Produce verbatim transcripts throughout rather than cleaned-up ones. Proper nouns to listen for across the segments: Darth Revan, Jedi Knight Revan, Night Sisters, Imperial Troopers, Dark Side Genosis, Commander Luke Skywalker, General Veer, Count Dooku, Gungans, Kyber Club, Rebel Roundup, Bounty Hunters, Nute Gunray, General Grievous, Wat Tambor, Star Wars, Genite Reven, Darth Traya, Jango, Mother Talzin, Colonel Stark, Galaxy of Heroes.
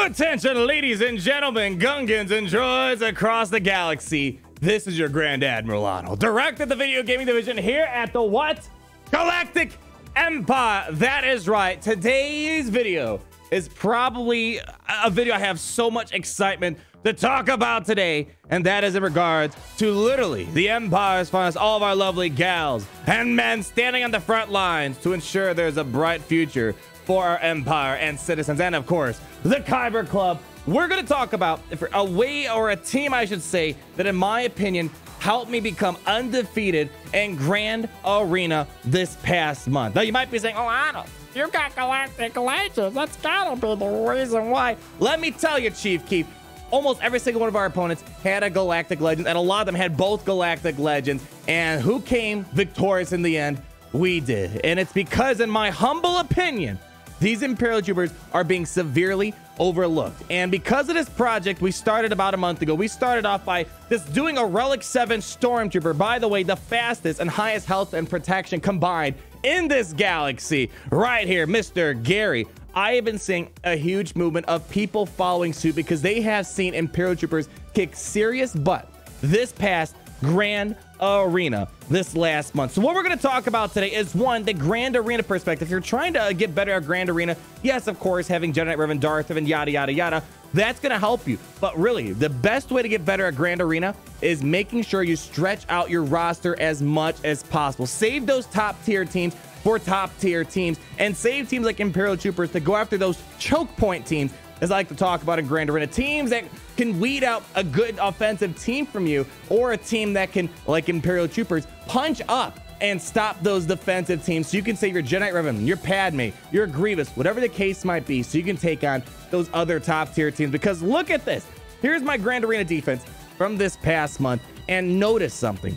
Attention, ladies and gentlemen, Gungans and droids across the galaxy. This is your Grand Admiral Otto, director of the video gaming division here at the what? Galactic Empire. That is right. Today's video is probably a video I have so much excitement to talk about today, and that is in regards to literally the Empire's finest, all of our lovely gals and men standing on the front lines to ensure there's a bright future for our Empire and citizens, and of course, the Kyber Club. We're gonna talk about a way, or a team I should say, that in my opinion helped me become undefeated in Grand Arena this past month. Now you might be saying, oh, Otto, you've got Galactic Legends, that's gotta be the reason why. Let me tell you, Chief Keef, almost every single one of our opponents had a Galactic Legend, and a lot of them had both Galactic Legends. And who came victorious in the end? We did. And it's because, in my humble opinion, these Imperial Troopers are being severely overlooked. And because of this project we started about a month ago, we started off by just doing a Relic seven Stormtrooper. By the way, the fastest and highest health and protection combined in this galaxy right here, Mister Gary. I have been seeing a huge movement of people following suit because they have seen Imperial Troopers kick serious butt this past Grand Arena this last month. So what we're going to talk about today is, one, the Grand Arena perspective. If you're trying to get better at Grand Arena, yes, of course, having Jedi Knight Revan, Darth Revan, yada, yada, yada, that's going to help you. But really, the best way to get better at Grand Arena is making sure you stretch out your roster as much as possible. Save those top-tier teams for top-tier teams, and save teams like Imperial Troopers to go after those choke point teams, as I like to talk about in Grand Arena. Teams that can weed out a good offensive team from you, or a team that can, like Imperial Troopers, punch up and stop those defensive teams so you can save your Genite Reven, your Padme, your Grievous, whatever the case might be, so you can take on those other top-tier teams. Because look at this. Here's my Grand Arena defense from this past month, and notice something.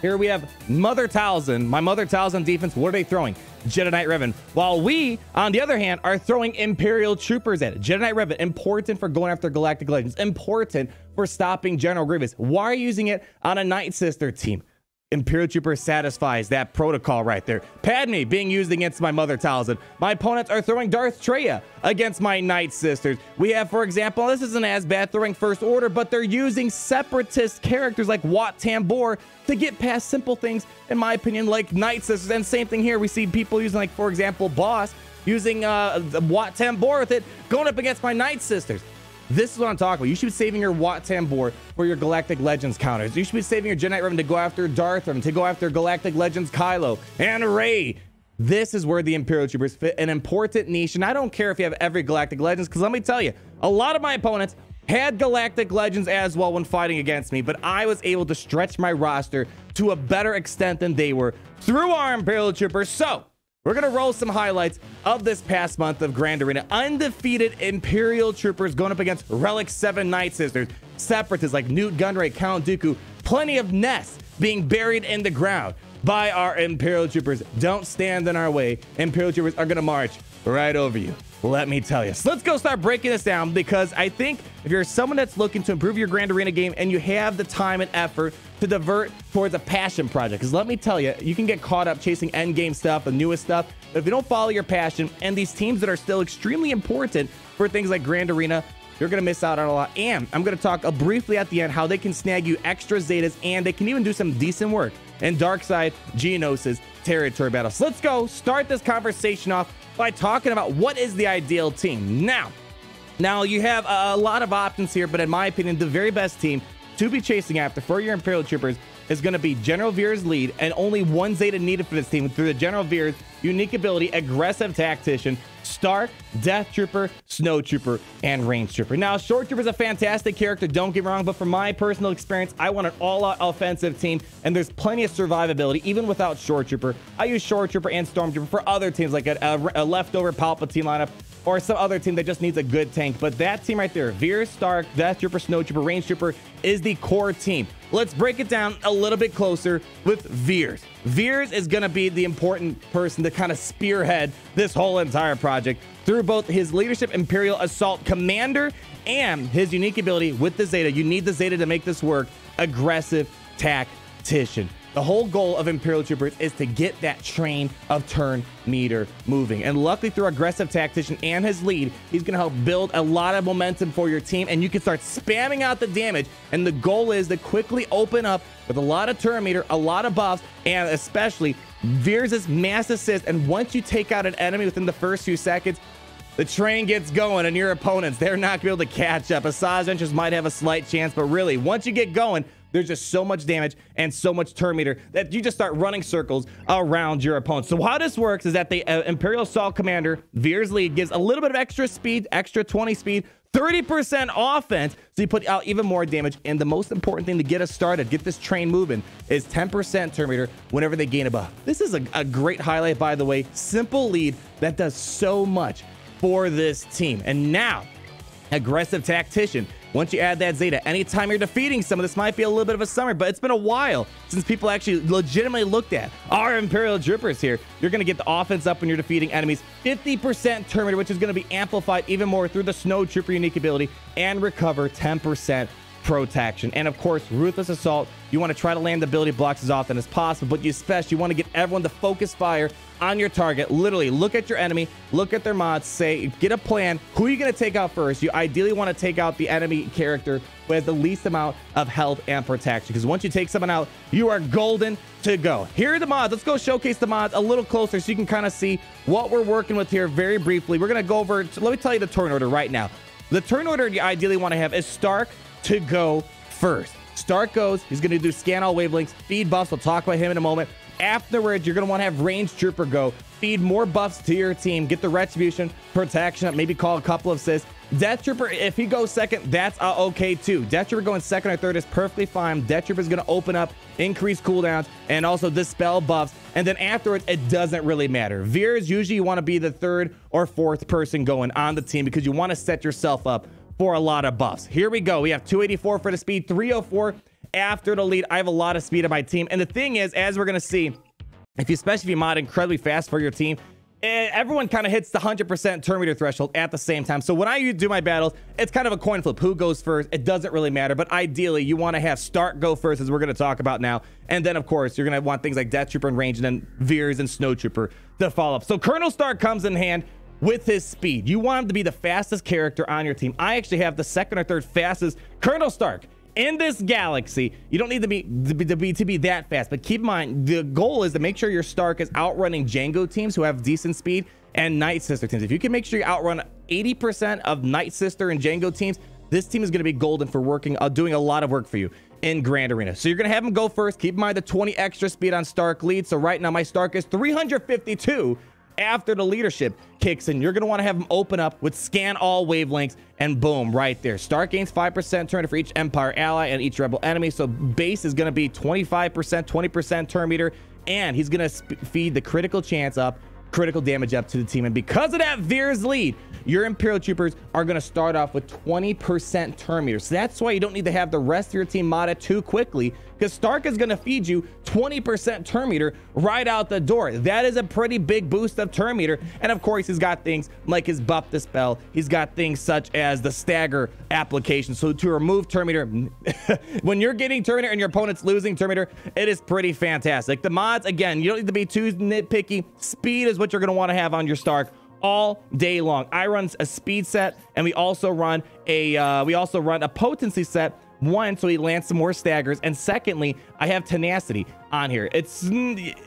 Here we have Mother Talzin. My Mother Talzin defense, what are they throwing? Jedi Knight Revan. While we, on the other hand, are throwing Imperial Troopers at it. Jedi Knight Revan, important for going after Galactic Legends. Important for stopping General Grievous. Why are you using it on a Night Sister team? Imperial Trooper satisfies that protocol right there. Padme being used against my Mother Talzin. My opponents are throwing Darth Traya against my Night Sisters. We have, for example, this isn't as bad, throwing First Order, but they're using separatist characters like Wat Tambor to get past simple things, in my opinion, like Night Sisters. And same thing here. We see people using, like, for example, Boss, using uh, Wat Tambor with it, going up against my Night Sisters. This is what I'm talking about. You should be saving your Wat Tambor for your Galactic Legends counters. You should be saving your Genite Revan to go after Darth Revan, to go after Galactic Legends Kylo and Rey. This is where the Imperial Troopers fit an important niche, and I don't care if you have every Galactic Legends, because let me tell you, a lot of my opponents had Galactic Legends as well when fighting against me, but I was able to stretch my roster to a better extent than they were through our Imperial Troopers. So we're going to roll some highlights of this past month of Grand Arena. Undefeated Imperial Troopers going up against Relic seven Night Sisters. Separatists like Nute Gunray, Count Dooku. Plenty of nests being buried in the ground by our Imperial Troopers. Don't stand in our way. Imperial Troopers are going to march right over you, let me tell you. So let's go start breaking this down, because I think if you're someone that's looking to improve your Grand Arena game and you have the time and effort to divert towards a passion project, because let me tell you, you can get caught up chasing endgame stuff, the newest stuff, but if you don't follow your passion and these teams that are still extremely important for things like Grand Arena, you're going to miss out on a lot. And I'm going to talk uh, briefly at the end how they can snag you extra Zetas, and they can even do some decent work in Dark Side Genosis territory battles. So let's go start this conversation off by talking about what is the ideal team. Now, now you have a lot of options here, but in my opinion, the very best team to be chasing after for your Imperial Troopers is going to be General Veer's lead, and only one Zeta needed for this team through the General Veer's unique ability, Aggressive Tactician, Stark, Death Trooper, Snow Trooper, and Range Trooper. Now, Short Trooper is a fantastic character, don't get me wrong, but from my personal experience, I want an all-out offensive team, and there's plenty of survivability even without Short Trooper. I use Short Trooper and Storm Trooper for other teams, like a, a, a leftover Palpatine lineup, or some other team that just needs a good tank. But that team right there, Veer, Stark, Death Trooper, Snow Trooper, Range Trooper, is the core team. Let's break it down a little bit closer with Veers. Veers is gonna be the important person to kind of spearhead this whole entire project through both his leadership Imperial Assault Commander and his unique ability with the Zeta. You need the Zeta to make this work, Aggressive Tactician. The whole goal of Imperial Troopers is to get that train of turn meter moving. And luckily, through aggressive tactician and his lead, he's going to help build a lot of momentum for your team, and you can start spamming out the damage. And the goal is to quickly open up with a lot of turn meter, a lot of buffs, and especially Veer's mass assist. And once you take out an enemy within the first few seconds, the train gets going, and your opponents, they're not going to be able to catch up. Assaj Ventress might have a slight chance, but really, once you get going, there's just so much damage and so much turn meter that you just start running circles around your opponent. So how this works is that the uh, Imperial Assault Commander, Veer's lead, gives a little bit of extra speed, extra twenty speed, thirty percent offense, so you put out even more damage. And the most important thing to get us started, get this train moving, is ten percent turn meter whenever they gain a buff. This is a, a great highlight, by the way. Simple lead that does so much for this team. And now, aggressive tactician. Once you add that Zeta, anytime you're defeating someone, this might be a little bit of a summer, but it's been a while since people actually legitimately looked at our Imperial Troopers here. You're going to get the offense up when you're defeating enemies. fifty percent turn meter, which is going to be amplified even more through the Snow Trooper unique ability, and recover ten percent protection. And of course, Ruthless Assault. You want to try to land the ability blocks as often as possible, but you especially want to get everyone to focus fire on your target. Literally look at your enemy, look at their mods, say, get a plan. Who are you going to take out first? You ideally want to take out the enemy character who has the least amount of health and protection, because once you take someone out, you are golden to go. Here are the mods. Let's go showcase the mods a little closer so you can kind of see what we're working with here very briefly. We're going to go over, let me tell you the turn order right now. The turn order you ideally want to have is Stark to go first. Stark goes, he's going to do scan all wavelengths, feed buffs. We'll talk about him in a moment. Afterwards, you're going to want to have Range Trooper go, feed more buffs to your team, get the retribution, protection up, maybe call a couple of assists. Death Trooper, if he goes second, that's uh, okay too. Death Trooper going second or third is perfectly fine. Death Trooper is going to open up, increase cooldowns, and also dispel buffs. And then afterwards, it doesn't really matter. Veer is usually, you want to be the third or fourth person going on the team because you want to set yourself up for a lot of buffs. Here we go. We have two eighty-four for the speed, three oh four after the lead. I have a lot of speed on my team. And the thing is, as we're going to see, if you, especially if you mod incredibly fast for your team, everyone kind of hits the one hundred percent turn meter threshold at the same time. So when I do my battles, it's kind of a coin flip. Who goes first? It doesn't really matter. But ideally, you want to have Stark go first, as we're going to talk about now. And then, of course, you're going to want things like Death Trooper and Range, and then Veers and Snow Trooper to follow up. So Colonel Stark comes in hand with his speed. You want him to be the fastest character on your team. I actually have the second or third fastest Colonel Stark in this galaxy. You don't need to be to be, to be to be that fast, but keep in mind, the goal is to make sure your Stark is outrunning Jango teams who have decent speed and Night Sister teams. If you can make sure you outrun eighty percent of Night Sister and Jango teams, this team is going to be golden for working, uh, doing a lot of work for you in Grand Arena. So you're going to have him go first. Keep in mind the twenty extra speed on Stark lead. So right now my Stark is three hundred fifty-two after the leadership kicks in. You're going to want to have them open up with scan all wavelengths, and boom, right there. Stark gains five percent turn meter for each Empire ally and each Rebel enemy. So base is going to be twenty-five percent, twenty percent turn meter, and he's going to feed the critical chance up, critical damage up to the team. And because of that Veer's lead, your Imperial Troopers are going to start off with twenty percent turn meter. So that's why you don't need to have the rest of your team modded too quickly, because Stark is going to feed you twenty percent turn meter right out the door. That is a pretty big boost of turn meter. And of course, he's got things like his buff dispel. He's got things such as the stagger application. So to remove turn meter, when you're getting turn meter and your opponent's losing turn meter, it is pretty fantastic. The mods, again, you don't need to be too nitpicky. Speed is what you're going to want to have on your Stark all day long. I run a speed set, and we also run a uh, we also run a potency set. One, so he lands some more staggers, and secondly, I have tenacity on here. It's,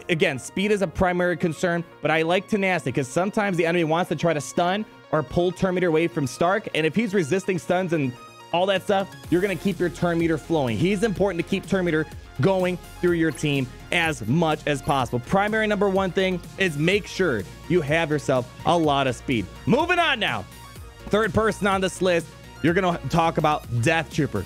again, speed is a primary concern, but I like tenacity because sometimes the enemy wants to try to stun or pull turn meter away from Stark, and if he's resisting stuns and all that stuff, you're going to keep your turn meter flowing. He's important to keep turn meter going through your team as much as possible. Primary number one thing is make sure you have yourself a lot of speed. Moving on now, third person on this list, you're going to talk about Death Trooper.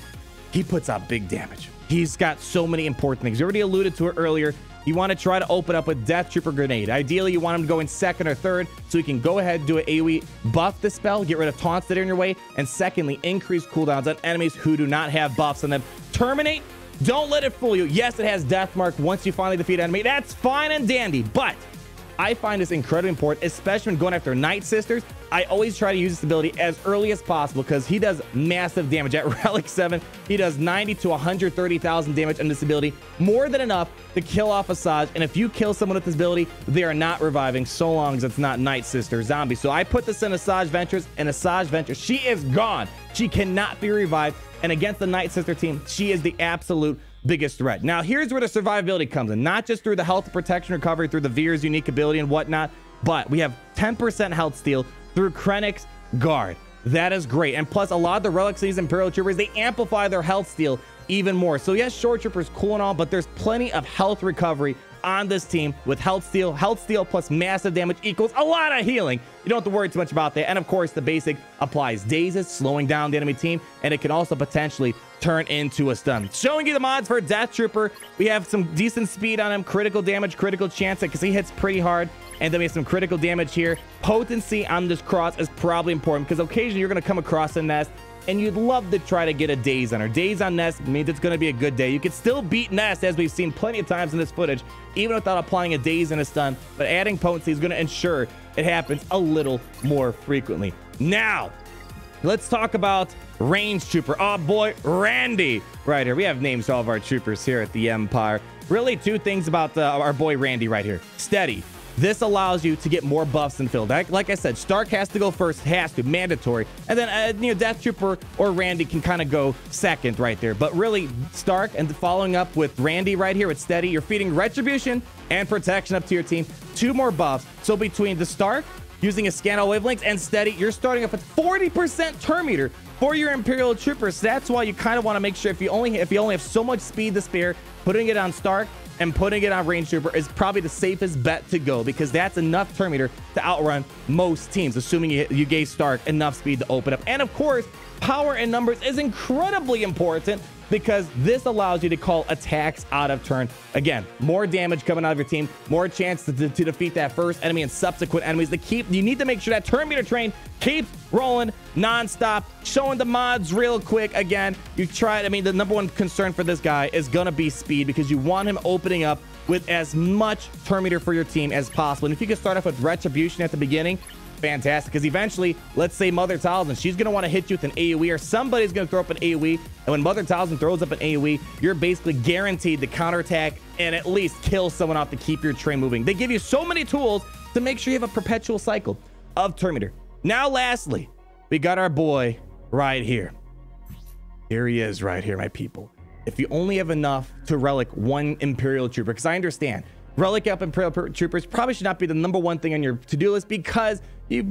He puts out big damage. He's got so many important things. You already alluded to it earlier. You want to try to open up with Death Trooper Grenade. Ideally, you want him to go in second or third so he can go ahead, do an AoE buff dispel, get rid of taunts that are in your way, and secondly, increase cooldowns on enemies who do not have buffs on them. Terminate. Don't let it fool you. Yes, it has death mark once you finally defeat an enemy. That's fine and dandy, but I find this incredibly important, especially when going after Night Sisters. I always try to use this ability as early as possible because he does massive damage. At Relic seven, he does ninety to one hundred thirty thousand damage on this ability, more than enough to kill off Assaj. And if you kill someone with this ability, they are not reviving, so long as it's not Night Sister Zombie. So I put this in Assaj Ventress, and Assaj Ventress, she is gone. She cannot be revived. And against the Night Sister team, she is the absolute biggest threat. Now, here's where the survivability comes in, not just through the health protection recovery, through the Veer's unique ability and whatnot, but we have ten percent health steal through Krennic's guard. That is great. And plus, a lot of the relics, these Imperial Troopers, they amplify their health steal even more. So yes, Short Trooper's cool and all, but there's plenty of health recovery on this team with health steal. Health steal plus massive damage equals a lot of healing. You don't have to worry too much about that. And of course, the basic applies dazes, slowing down the enemy team, and it can also potentially turn into a stun. Showing you the mods for Death Trooper, we have some decent speed on him, critical damage, critical chance, because he hits pretty hard. And then we have some critical damage here. Potency on this cross is probably important because occasionally you're going to come across a Nest and you'd love to try to get a daze on her. Daze on Nest means it's going to be a good day. You can still beat Nest, as we've seen plenty of times in this footage, even without applying a daze and a stun. But adding potency is going to ensure it happens a little more frequently. Now, let's talk about Range Trooper. Oh boy, Randy right here. We have names for all of our troopers here at the Empire. Really, two things about uh, our boy Randy right here. Steady. This allows you to get more buffs and filled. Like, like I said, Stark has to go first, has to, mandatory. And then, uh, you know, Death Trooper or Randy can kind of go second right there. But really, Stark and following up with Randy right here with Steady, you're feeding Retribution and Protection up to your team. Two more buffs. So between the Stark, using a Scan All Wavelengths, and Steady, you're starting up with forty percent turn meter for your Imperial Troopers. So that's why you kind of want to make sure if you only if you only have so much speed to spare, putting it on Stark and putting it on Range Trooper is probably the safest bet to go, because that's enough turn meter to outrun most teams, assuming you, you gave Stark enough speed to open up. And of course, power in numbers is incredibly important because this allows you to call attacks out of turn. Again, more damage coming out of your team, more chance to, to, to defeat that first enemy and subsequent enemies. To keep, you need to make sure that turn meter train keeps rolling nonstop. Showing the mods real quick. Again, you tried, I mean, the number one concern for this guy is gonna be speed, because you want him opening up with as much turn meter for your team as possible. And if you can start off with Retribution at the beginning, fantastic, because eventually, let's say Mother Talzin, she's going to want to hit you with an A O E, or somebody's going to throw up an A O E, and when Mother Talzin throws up an A O E, you're basically guaranteed to counterattack and at least kill someone off to keep your train moving. They give you so many tools to make sure you have a perpetual cycle of turn meter. Now, lastly, we got our boy right here. Here he is right here, my people. If you only have enough to relic one Imperial Trooper, because I understand, relic up Imperial Troopers probably should not be the number one thing on your to-do list, because you,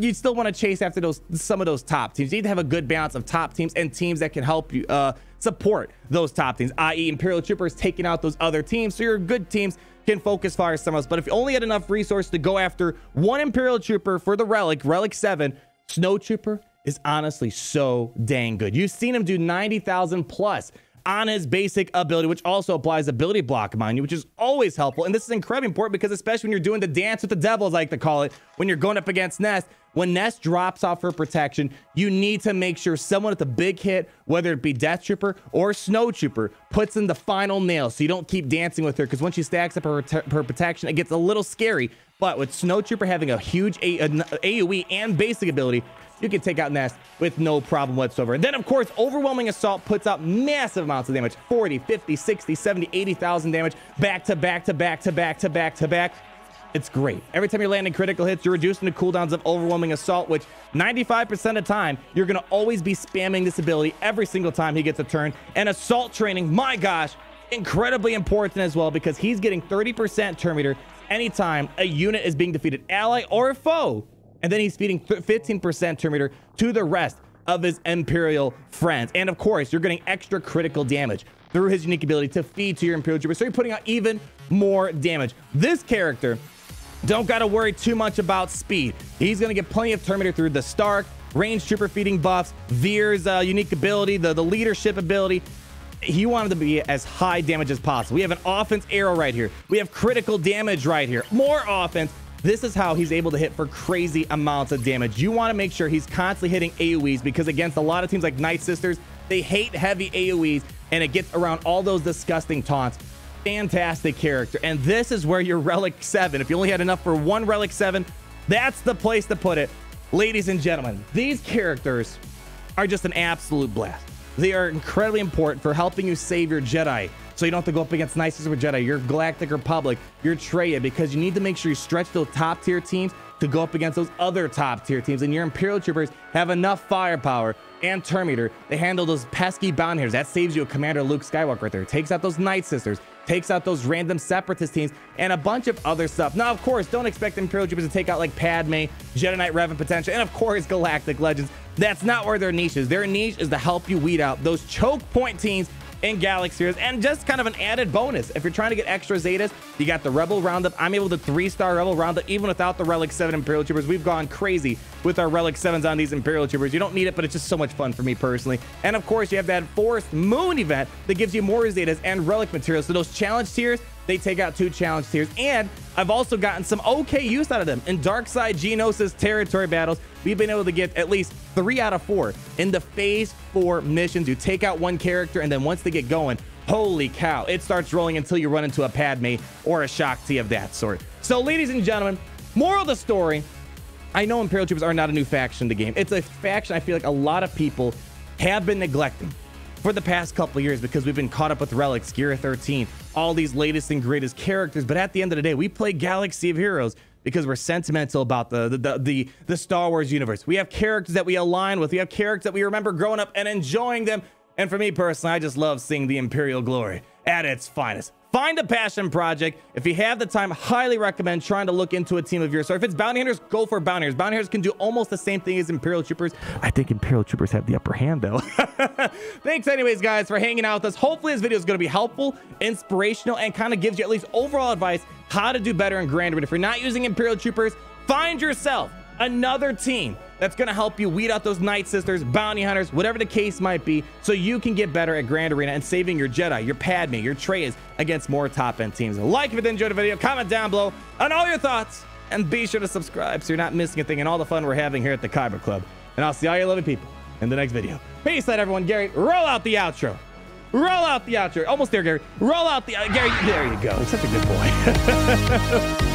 you still want to chase after those some of those top teams. You need to have a good balance of top teams and teams that can help you uh, support those top teams, that is. Imperial Troopers taking out those other teams, so your good teams can focus fire somewhere else. But if you only had enough resources to go after one Imperial Trooper for the Relic, Relic seven, Snow Trooper is honestly so dang good. You've seen him do ninety thousand plus on his basic ability, which also applies ability block, mind you, which is always helpful. And this is incredibly important because especially when you're doing the dance with the devil, as I like to call it, when you're going up against Nest, when Nest drops off her protection, you need to make sure someone with a big hit, whether it be Death Trooper or Snow Trooper, puts in the final nail so you don't keep dancing with her, because once she stacks up her, her protection, it gets a little scary. But with Snow Trooper having a huge a a AoE and basic ability, you can take out Nest with no problem whatsoever. And then, of course, Overwhelming Assault puts out massive amounts of damage. forty, fifty, sixty, seventy, eighty thousand damage. Back to back to back to back to back to back. It's great. Every time you're landing critical hits, you're reducing the cooldowns of Overwhelming Assault, which ninety-five percent of the time, you're going to always be spamming this ability every single time he gets a turn. And Assault Training, my gosh, incredibly important as well, because he's getting thirty percent turn meter anytime a unit is being defeated, ally or foe. And then he's feeding fifteen percent turn meter to the rest of his Imperial friends. And of course, you're getting extra critical damage through his unique ability to feed to your Imperial Trooper. So you're putting out even more damage. This character, don't got to worry too much about speed. He's going to get plenty of turn meter through the Stark, Range Trooper feeding buffs, Veer's uh, unique ability, the, the leadership ability. He wanted to be as high damage as possible. We have an offense arrow right here. We have critical damage right here. More offense. This is how he's able to hit for crazy amounts of damage. You want to make sure he's constantly hitting A O Es, because against a lot of teams like Night Sisters, they hate heavy A O Es, and it gets around all those disgusting taunts. fantastic character. And this is where your Relic seven, if you only had enough for one Relic seven, that's the place to put it. Ladies and gentlemen, these characters are just an absolute blast. They are incredibly important for helping you save your Jedi, so you don't have to go up against Nice Super Jedi, your Galactic Republic, your Traya, because you need to make sure you stretch those top tier teams to go up against those other top tier teams. And your Imperial Troopers have enough firepower and Terminator. They handle those pesky Bounty Hunters. That saves you a Commander Luke Skywalker right there. Takes out those Night Sisters. Takes out those random Separatist teams and a bunch of other stuff. Now, of course, don't expect Imperial Troopers to take out like Padme, Jedi Knight Revan potential, and of course, Galactic Legends. That's not where their niche is. Their niche is to help you weed out those choke point teams in Galaxy Heroes. And just kind of an added bonus, if you're trying to get extra Zetas, you got the Rebel Roundup. I'm able to three-star Rebel Roundup even without the Relic seven Imperial Troopers. We've gone crazy with our Relic sevens on these Imperial Troopers. You don't need it, but it's just so much fun for me personally. And of course, you have that Forest Moon event that gives you more Zetas and Relic materials. So those challenge tiers, they take out two challenge tiers. And I've also gotten some okay use out of them. In Dark Side Genosis territory battles, we've been able to get at least three out of four in the phase four missions. You take out one character, and then once they get going, holy cow, it starts rolling until you run into a Padme or a Shakti of that sort. So ladies and gentlemen, moral of the story, I know Imperial Troopers are not a new faction in the game. It's a faction I feel like a lot of people have been neglecting for the past couple of years because we've been caught up with Relics, Gear thirteen, all these latest and greatest characters. But at the end of the day, we play Galaxy of Heroes because we're sentimental about the the, the, the the Star Wars universe. We have characters that we align with. We have characters that we remember growing up and enjoying them. And for me personally, I just love seeing the Imperial glory at its finest. Find a passion project. If you have the time, highly recommend trying to look into a team of yours. So if it's Bounty Hunters, go for Bounty Hunters. Bounty Hunters can do almost the same thing as Imperial Troopers. I think Imperial Troopers have the upper hand, though. Thanks anyways, guys, for hanging out with us. Hopefully this video is going to be helpful, inspirational, and kind of gives you at least overall advice how to do better in Grand Arena. If you're not using Imperial Troopers, find yourself another team that's going to help you weed out those Night Sisters, Bounty Hunters, whatever the case might be, so you can get better at Grand Arena and saving your Jedi, your Padme, your Treyas against more top-end teams. Like if you enjoyed the video, comment down below on all your thoughts, and be sure to subscribe so you're not missing a thing and all the fun we're having here at the Kyber Club. And I'll see all you lovely people in the next video. Peace out, everyone. Gary, roll out the outro. Roll out the outro. Almost there, Gary. Roll out the... Uh, Gary, there you go. He's such a good boy.